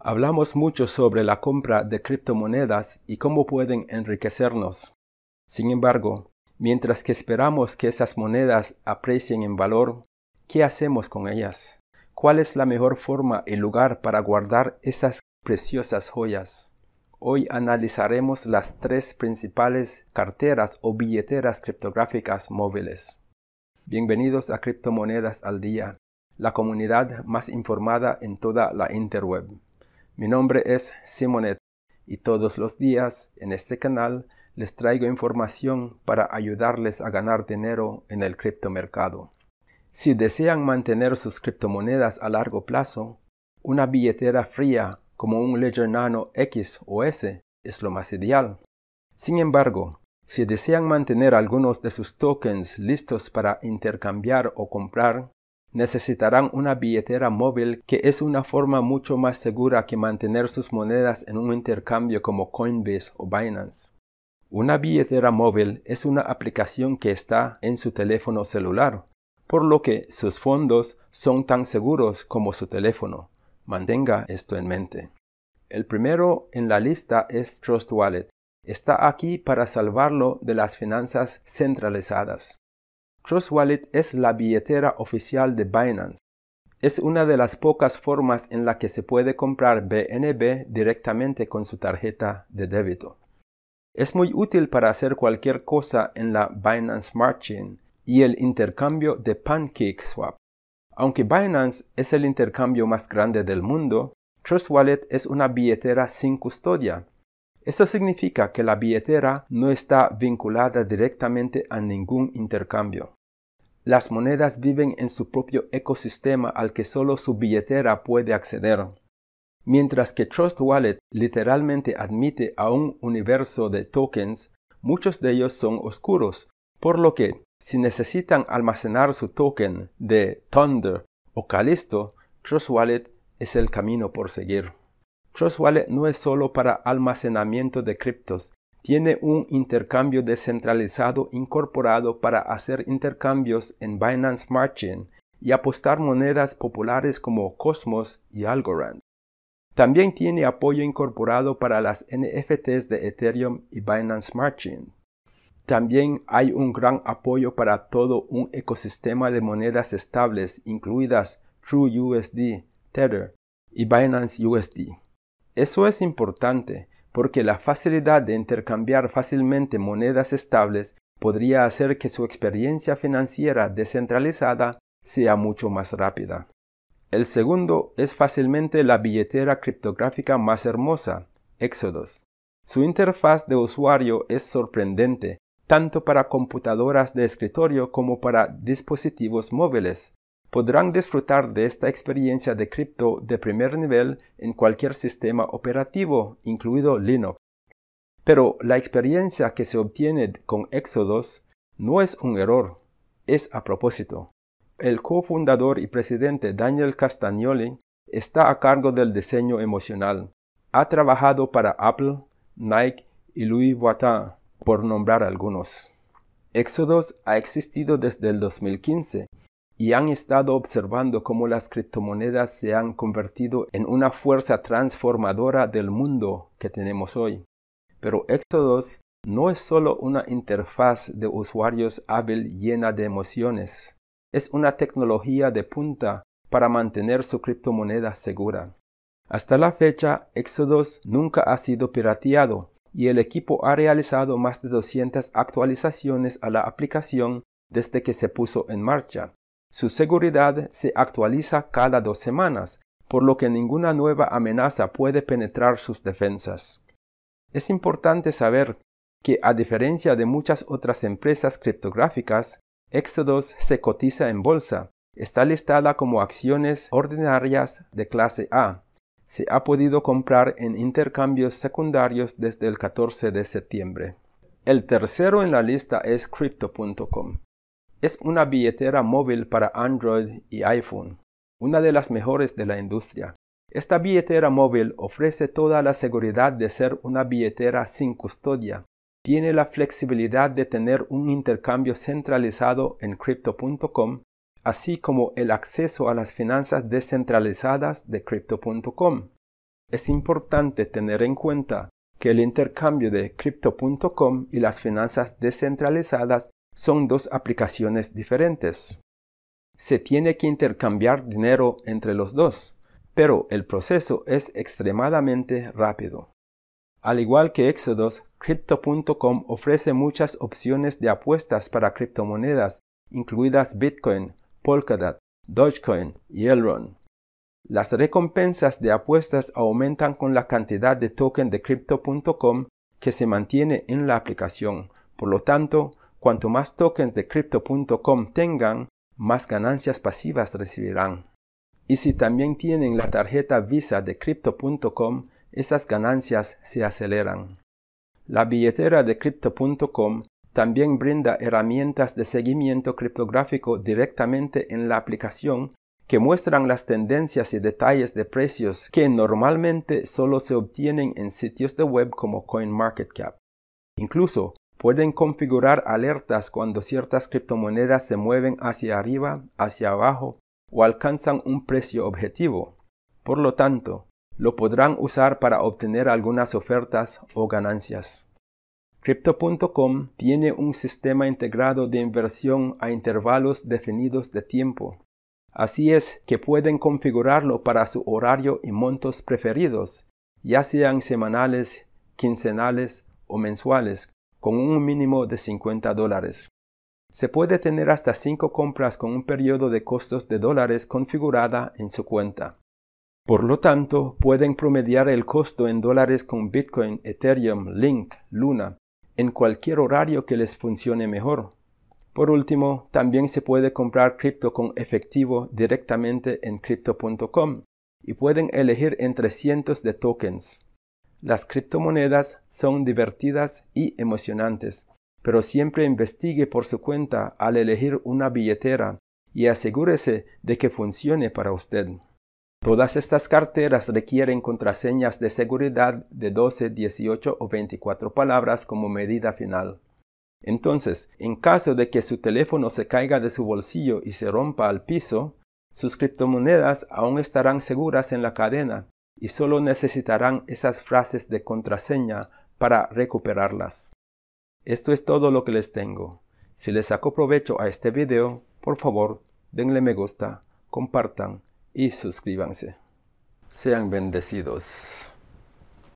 Hablamos mucho sobre la compra de criptomonedas y cómo pueden enriquecernos. Sin embargo, mientras que esperamos que esas monedas aprecien en valor, ¿qué hacemos con ellas? ¿Cuál es la mejor forma y lugar para guardar esas preciosas joyas? Hoy analizaremos las tres principales carteras o billeteras criptográficas móviles. Bienvenidos a Criptomonedas al Día, la comunidad más informada en toda la interweb. Mi nombre es Simonet y todos los días en este canal les traigo información para ayudarles a ganar dinero en el criptomercado. Si desean mantener sus criptomonedas a largo plazo, una billetera fría como un Ledger Nano X o S es lo más ideal. Sin embargo, si desean mantener algunos de sus tokens listos para intercambiar o comprar, necesitarán una billetera móvil, que es una forma mucho más segura que mantener sus monedas en un intercambio como Coinbase o Binance. Una billetera móvil es una aplicación que está en su teléfono celular, por lo que sus fondos son tan seguros como su teléfono. Mantenga esto en mente. El primero en la lista es Trust Wallet. Está aquí para salvarlo de las finanzas centralizadas. Trust Wallet es la billetera oficial de Binance. Es una de las pocas formas en la que se puede comprar BNB directamente con su tarjeta de débito. Es muy útil para hacer cualquier cosa en la Binance Smart Chain y el intercambio de Pancake Swap. Aunque Binance es el intercambio más grande del mundo, Trust Wallet es una billetera sin custodia. Esto significa que la billetera no está vinculada directamente a ningún intercambio. Las monedas viven en su propio ecosistema al que solo su billetera puede acceder, mientras que Trust Wallet literalmente admite a un universo de tokens. Muchos de ellos son oscuros, por lo que si necesitan almacenar su token de Thunder o Callisto, Trust Wallet es el camino por seguir. Trust Wallet no es solo para almacenamiento de criptos, tiene un intercambio descentralizado incorporado para hacer intercambios en Binance Smart Chain y apostar monedas populares como Cosmos y Algorand. También tiene apoyo incorporado para las NFTs de Ethereum y Binance Smart Chain. También hay un gran apoyo para todo un ecosistema de monedas estables, incluidas TrueUSD, Tether y Binance USD. Eso es importante porque la facilidad de intercambiar fácilmente monedas estables podría hacer que su experiencia financiera descentralizada sea mucho más rápida. El segundo es fácilmente la billetera criptográfica más hermosa, Exodus. Su interfaz de usuario es sorprendente, tanto para computadoras de escritorio como para dispositivos móviles. Podrán disfrutar de esta experiencia de cripto de primer nivel en cualquier sistema operativo, incluido Linux. Pero la experiencia que se obtiene con Exodus no es un error, es a propósito. El cofundador y presidente Daniel Castagnoli está a cargo del diseño emocional. Ha trabajado para Apple, Nike y Louis Vuitton, por nombrar algunos. Exodus ha existido desde el 2015. Y han estado observando cómo las criptomonedas se han convertido en una fuerza transformadora del mundo que tenemos hoy. Pero Exodus no es solo una interfaz de usuarios hábil llena de emociones. Es una tecnología de punta para mantener su criptomoneda segura. Hasta la fecha, Exodus nunca ha sido pirateado y el equipo ha realizado más de 200 actualizaciones a la aplicación desde que se puso en marcha. Su seguridad se actualiza cada 2 semanas, por lo que ninguna nueva amenaza puede penetrar sus defensas. Es importante saber que, a diferencia de muchas otras empresas criptográficas, Exodus se cotiza en bolsa. Está listada como acciones ordinarias de clase A. Se ha podido comprar en intercambios secundarios desde el 14 de septiembre. El tercero en la lista es Crypto.com. Es una billetera móvil para Android y iPhone, una de las mejores de la industria. Esta billetera móvil ofrece toda la seguridad de ser una billetera sin custodia. Tiene la flexibilidad de tener un intercambio centralizado en Crypto.com, así como el acceso a las finanzas descentralizadas de Crypto.com. Es importante tener en cuenta que el intercambio de Crypto.com y las finanzas descentralizadas son dos aplicaciones diferentes. Se tiene que intercambiar dinero entre los dos, pero el proceso es extremadamente rápido. Al igual que Exodus, Crypto.com ofrece muchas opciones de apuestas para criptomonedas, incluidas Bitcoin, Polkadot, Dogecoin y Elrond. Las recompensas de apuestas aumentan con la cantidad de token de Crypto.com que se mantiene en la aplicación. Por lo tanto, cuanto más tokens de Crypto.com tengan, más ganancias pasivas recibirán. Y si también tienen la tarjeta Visa de Crypto.com, esas ganancias se aceleran. La billetera de Crypto.com también brinda herramientas de seguimiento criptográfico directamente en la aplicación que muestran las tendencias y detalles de precios que normalmente solo se obtienen en sitios de web como CoinMarketCap. Incluso pueden configurar alertas cuando ciertas criptomonedas se mueven hacia arriba, hacia abajo o alcanzan un precio objetivo. Por lo tanto, lo podrán usar para obtener algunas ofertas o ganancias. Crypto.com tiene un sistema integrado de inversión a intervalos definidos de tiempo. Así es que pueden configurarlo para su horario y montos preferidos, ya sean semanales, quincenales o mensuales, con un mínimo de $50. Se puede tener hasta 5 compras con un periodo de costos de dólares configurada en su cuenta. Por lo tanto, pueden promediar el costo en dólares con Bitcoin, Ethereum, Link, Luna, en cualquier horario que les funcione mejor. Por último, también se puede comprar cripto con efectivo directamente en Crypto.com y pueden elegir entre cientos de tokens. Las criptomonedas son divertidas y emocionantes, pero siempre investigue por su cuenta al elegir una billetera y asegúrese de que funcione para usted. Todas estas carteras requieren contraseñas de seguridad de 12, 18 o 24 palabras como medida final. Entonces, en caso de que su teléfono se caiga de su bolsillo y se rompa al piso, sus criptomonedas aún estarán seguras en la cadena y solo necesitarán esas frases de contraseña para recuperarlas. Esto es todo lo que les tengo. Si les sacó provecho a este video, por favor, denle me gusta, compartan y suscríbanse. Sean bendecidos.